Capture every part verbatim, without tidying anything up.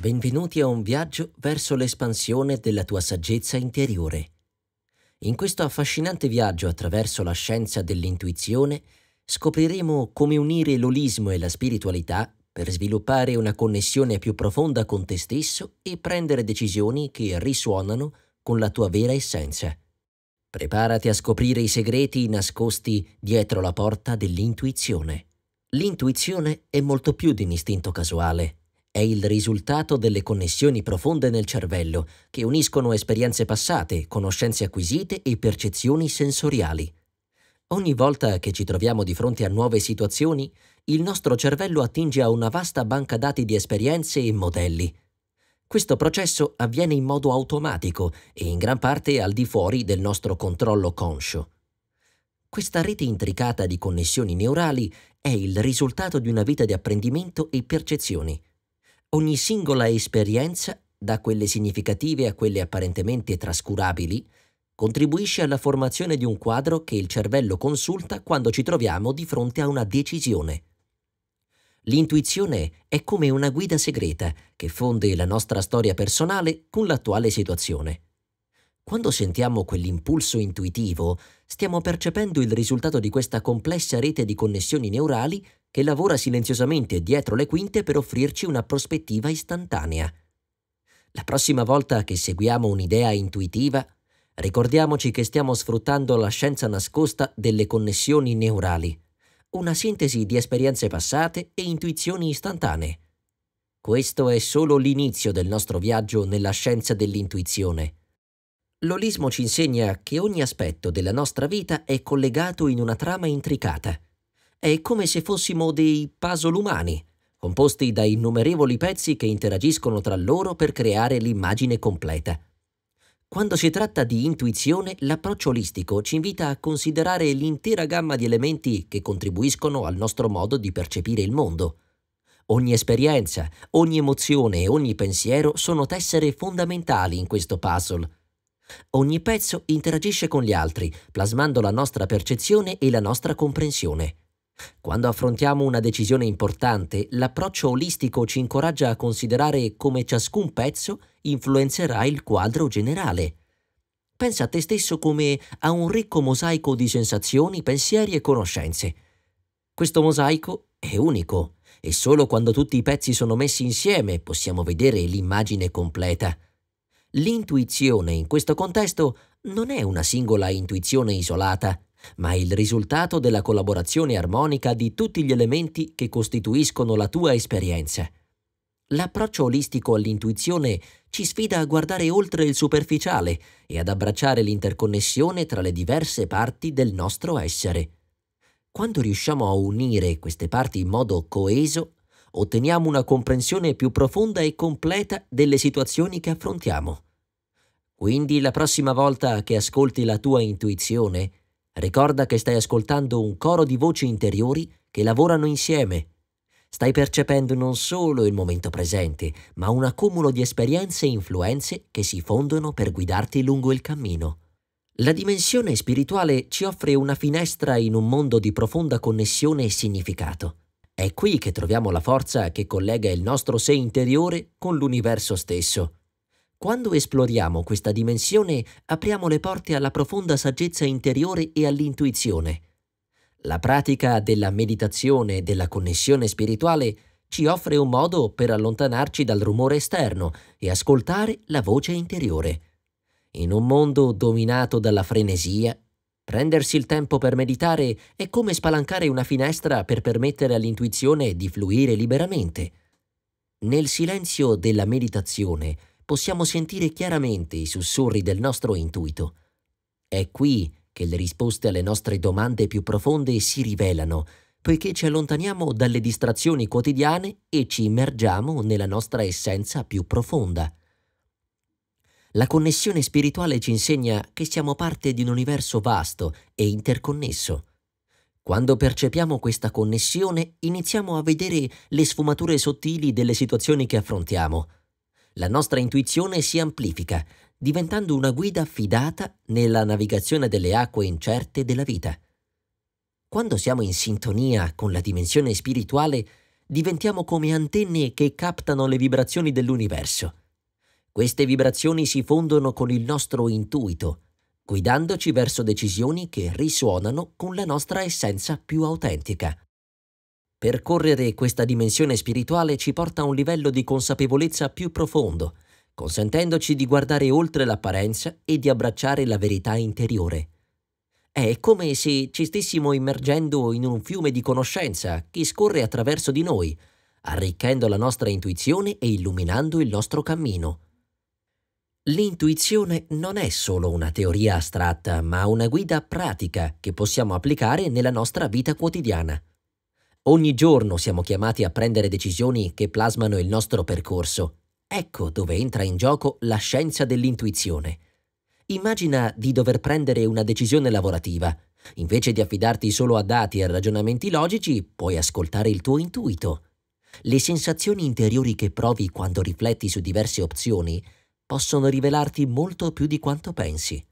Benvenuti a un viaggio verso l'espansione della tua saggezza interiore. In questo affascinante viaggio attraverso la scienza dell'intuizione scopriremo come unire l'olismo e la spiritualità per sviluppare una connessione più profonda con te stesso e prendere decisioni che risuonano con la tua vera essenza. Preparati a scoprire i segreti nascosti dietro la porta dell'intuizione. L'intuizione è molto più di un istinto casuale. È il risultato delle connessioni profonde nel cervello che uniscono esperienze passate, conoscenze acquisite e percezioni sensoriali. Ogni volta che ci troviamo di fronte a nuove situazioni, il nostro cervello attinge a una vasta banca dati di esperienze e modelli. Questo processo avviene in modo automatico e in gran parte al di fuori del nostro controllo conscio. Questa rete intricata di connessioni neurali è il risultato di una vita di apprendimento e percezioni. Ogni singola esperienza, da quelle significative a quelle apparentemente trascurabili, contribuisce alla formazione di un quadro che il cervello consulta quando ci troviamo di fronte a una decisione. L'intuizione è come una guida segreta che fonde la nostra storia personale con l'attuale situazione. Quando sentiamo quell'impulso intuitivo, stiamo percependo il risultato di questa complessa rete di connessioni neurali che lavora silenziosamente dietro le quinte per offrirci una prospettiva istantanea. La prossima volta che seguiamo un'idea intuitiva, ricordiamoci che stiamo sfruttando la scienza nascosta delle connessioni neurali, una sintesi di esperienze passate e intuizioni istantanee. Questo è solo l'inizio del nostro viaggio nella scienza dell'intuizione. L'olismo ci insegna che ogni aspetto della nostra vita è collegato in una trama intricata. È come se fossimo dei puzzle umani, composti da innumerevoli pezzi che interagiscono tra loro per creare l'immagine completa. Quando si tratta di intuizione, l'approccio olistico ci invita a considerare l'intera gamma di elementi che contribuiscono al nostro modo di percepire il mondo. Ogni esperienza, ogni emozione e ogni pensiero sono tessere fondamentali in questo puzzle. Ogni pezzo interagisce con gli altri, plasmando la nostra percezione e la nostra comprensione. Quando affrontiamo una decisione importante, l'approccio olistico ci incoraggia a considerare come ciascun pezzo influenzerà il quadro generale. Pensa a te stesso come a un ricco mosaico di sensazioni, pensieri e conoscenze. Questo mosaico è unico e solo quando tutti i pezzi sono messi insieme possiamo vedere l'immagine completa. L'intuizione in questo contesto non è una singola intuizione isolata, ma è il risultato della collaborazione armonica di tutti gli elementi che costituiscono la tua esperienza. L'approccio olistico all'intuizione ci sfida a guardare oltre il superficiale e ad abbracciare l'interconnessione tra le diverse parti del nostro essere. Quando riusciamo a unire queste parti in modo coeso, otteniamo una comprensione più profonda e completa delle situazioni che affrontiamo. Quindi la prossima volta che ascolti la tua intuizione, ricorda che stai ascoltando un coro di voci interiori che lavorano insieme. Stai percependo non solo il momento presente, ma un accumulo di esperienze e influenze che si fondono per guidarti lungo il cammino. La dimensione spirituale ci offre una finestra in un mondo di profonda connessione e significato. È qui che troviamo la forza che collega il nostro sé interiore con l'universo stesso. Quando esploriamo questa dimensione, apriamo le porte alla profonda saggezza interiore e all'intuizione. La pratica della meditazione e della connessione spirituale ci offre un modo per allontanarci dal rumore esterno e ascoltare la voce interiore. In un mondo dominato dalla frenesia, prendersi il tempo per meditare è come spalancare una finestra per permettere all'intuizione di fluire liberamente. Nel silenzio della meditazione, possiamo sentire chiaramente i sussurri del nostro intuito. È qui che le risposte alle nostre domande più profonde si rivelano, poiché ci allontaniamo dalle distrazioni quotidiane e ci immergiamo nella nostra essenza più profonda. La connessione spirituale ci insegna che siamo parte di un universo vasto e interconnesso. Quando percepiamo questa connessione, iniziamo a vedere le sfumature sottili delle situazioni che affrontiamo. La nostra intuizione si amplifica, diventando una guida affidata nella navigazione delle acque incerte della vita. Quando siamo in sintonia con la dimensione spirituale, diventiamo come antenne che captano le vibrazioni dell'universo. Queste vibrazioni si fondono con il nostro intuito, guidandoci verso decisioni che risuonano con la nostra essenza più autentica. Percorrere questa dimensione spirituale ci porta a un livello di consapevolezza più profondo, consentendoci di guardare oltre l'apparenza e di abbracciare la verità interiore. È come se ci stessimo immergendo in un fiume di conoscenza che scorre attraverso di noi, arricchendo la nostra intuizione e illuminando il nostro cammino. L'intuizione non è solo una teoria astratta, ma una guida pratica che possiamo applicare nella nostra vita quotidiana. Ogni giorno siamo chiamati a prendere decisioni che plasmano il nostro percorso. Ecco dove entra in gioco la scienza dell'intuizione. Immagina di dover prendere una decisione lavorativa. Invece di affidarti solo a dati e ragionamenti logici, puoi ascoltare il tuo intuito. Le sensazioni interiori che provi quando rifletti su diverse opzioni possono rivelarti molto più di quanto pensi.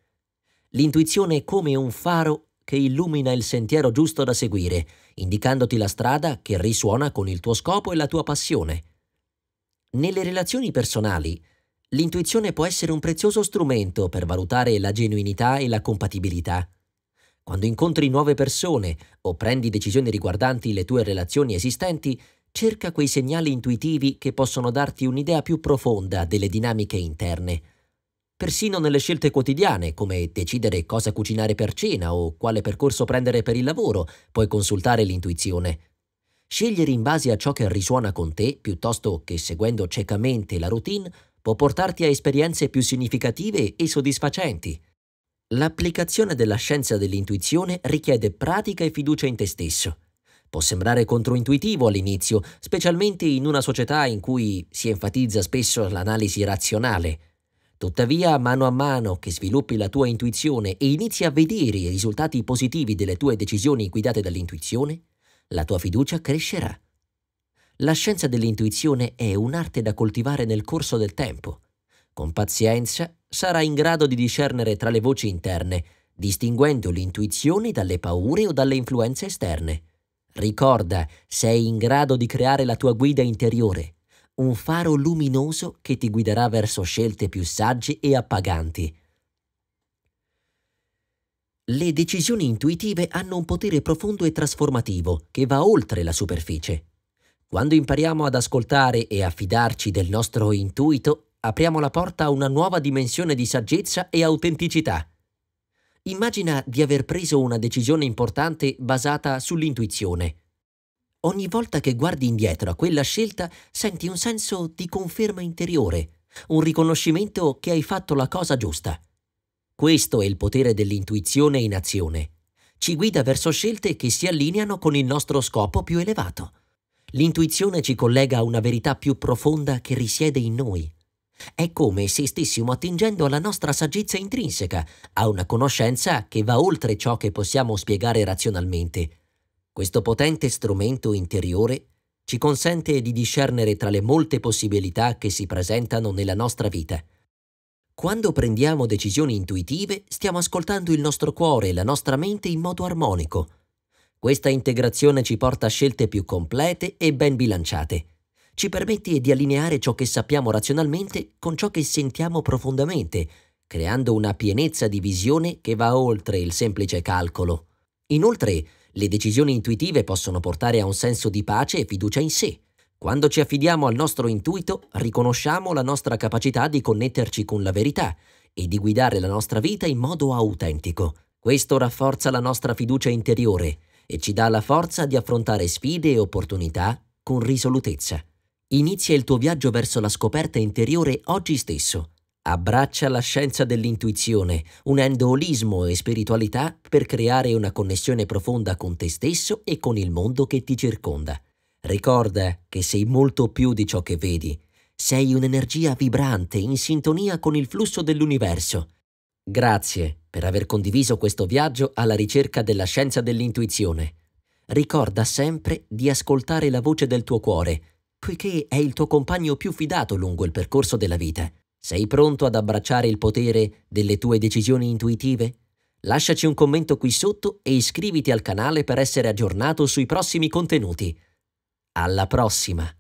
L'intuizione è come un faro che illumina il sentiero giusto da seguire, indicandoti la strada che risuona con il tuo scopo e la tua passione. Nelle relazioni personali, l'intuizione può essere un prezioso strumento per valutare la genuinità e la compatibilità. Quando incontri nuove persone o prendi decisioni riguardanti le tue relazioni esistenti, cerca quei segnali intuitivi che possono darti un'idea più profonda delle dinamiche interne. Persino nelle scelte quotidiane, come decidere cosa cucinare per cena o quale percorso prendere per il lavoro, puoi consultare l'intuizione. Scegliere in base a ciò che risuona con te, piuttosto che seguendo ciecamente la routine, può portarti a esperienze più significative e soddisfacenti. L'applicazione della scienza dell'intuizione richiede pratica e fiducia in te stesso. Può sembrare controintuitivo all'inizio, specialmente in una società in cui si enfatizza spesso l'analisi razionale. Tuttavia, mano a mano che sviluppi la tua intuizione e inizi a vedere i risultati positivi delle tue decisioni guidate dall'intuizione, la tua fiducia crescerà. La scienza dell'intuizione è un'arte da coltivare nel corso del tempo. Con pazienza sarai in grado di discernere tra le voci interne, distinguendo l'intuizione dalle paure o dalle influenze esterne. Ricorda, sei in grado di creare la tua guida interiore, un faro luminoso che ti guiderà verso scelte più sagge e appaganti. Le decisioni intuitive hanno un potere profondo e trasformativo che va oltre la superficie. Quando impariamo ad ascoltare e a fidarci del nostro intuito, apriamo la porta a una nuova dimensione di saggezza e autenticità. Immagina di aver preso una decisione importante basata sull'intuizione. Ogni volta che guardi indietro a quella scelta, senti un senso di conferma interiore, un riconoscimento che hai fatto la cosa giusta. Questo è il potere dell'intuizione in azione. Ci guida verso scelte che si allineano con il nostro scopo più elevato. L'intuizione ci collega a una verità più profonda che risiede in noi. È come se stessimo attingendo alla nostra saggezza intrinseca, a una conoscenza che va oltre ciò che possiamo spiegare razionalmente. Questo potente strumento interiore ci consente di discernere tra le molte possibilità che si presentano nella nostra vita. Quando prendiamo decisioni intuitive, stiamo ascoltando il nostro cuore e la nostra mente in modo armonico. Questa integrazione ci porta a scelte più complete e ben bilanciate. Ci permette di allineare ciò che sappiamo razionalmente con ciò che sentiamo profondamente, creando una pienezza di visione che va oltre il semplice calcolo. Inoltre, le decisioni intuitive possono portare a un senso di pace e fiducia in sé. Quando ci affidiamo al nostro intuito, riconosciamo la nostra capacità di connetterci con la verità e di guidare la nostra vita in modo autentico. Questo rafforza la nostra fiducia interiore e ci dà la forza di affrontare sfide e opportunità con risolutezza. Inizia il tuo viaggio verso la scoperta interiore oggi stesso. Abbraccia la scienza dell'intuizione, unendo olismo e spiritualità per creare una connessione profonda con te stesso e con il mondo che ti circonda. Ricorda che sei molto più di ciò che vedi. Sei un'energia vibrante in sintonia con il flusso dell'universo. Grazie per aver condiviso questo viaggio alla ricerca della scienza dell'intuizione. Ricorda sempre di ascoltare la voce del tuo cuore, poiché è il tuo compagno più fidato lungo il percorso della vita. Sei pronto ad abbracciare il potere delle tue decisioni intuitive? Lasciaci un commento qui sotto e iscriviti al canale per essere aggiornato sui prossimi contenuti. Alla prossima!